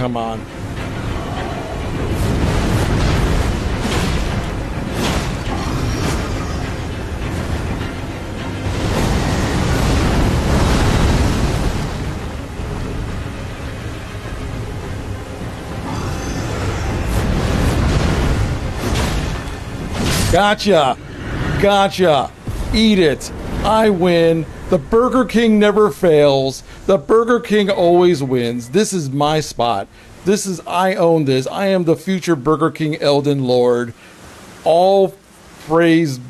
Come on. Gotcha. Gotcha. Eat it. I win. The Burger King never fails. The Burger King always wins. This is my spot. This is, I own this. I am the future Burger King Elden Lord. All praise.